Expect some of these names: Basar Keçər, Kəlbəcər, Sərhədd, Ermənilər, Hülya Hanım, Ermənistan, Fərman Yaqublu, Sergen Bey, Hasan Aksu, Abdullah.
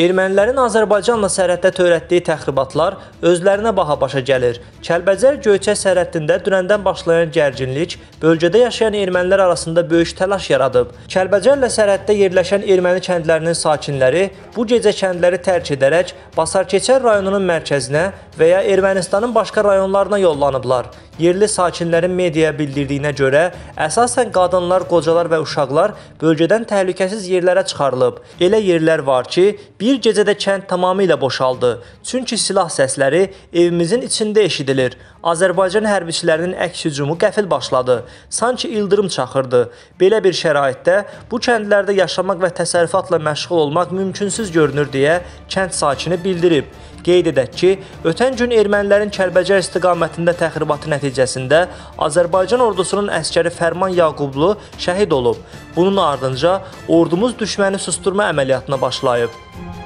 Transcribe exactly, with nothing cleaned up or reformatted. Ermənilərin Azərbaycanla sərhəddə törətdiyi təxribatlar özlərinə baha başa gəlir. Kəlbəcər-Göyçək sərhəddində dünəndən başlayan gərginlik bölgədə yaşayan ermənilər arasında böyük təlaş yaradıb. Kəlbəcərlə sərhəddə yerləşən erməni kəndlərinin sakinləri bu gecə kəndləri tərk edərək Basar Keçər rayonunun mərkəzinə və ya Ermənistanın başqa rayonlarına yollanıblar. Yerli sakinlərin mediaya bildirdiyinə görə əsasən qadınlar, qocalar və uşaqlar bölgədən təhlükəsiz yerlərə çıxarılıb. Elə yerlər var ki, bir gecədə kənd tamamilə boşaldı. Çünki silah səsləri evimizin içində eşidilir. Azərbaycan hərbiçilərinin əks hücumu qəfil başladı. Sanki ildırım çaxırdı. Belə bir şəraitdə bu kəndlərdə yaşamaq və təsərrüfatla məşğul olmaq mümkünsüz görünür deyə kənd sakini bildirib. Qeyd edək ki, ötən gün ermənilərin Kəlbəcər istiqamətində təxribatı nəticəsində Azərbaycan ordusunun əskəri Fərman Yaqublu şəhid olub. Bunun ardınca ordumuz düşməni susturma əməliyyatına başlayıb.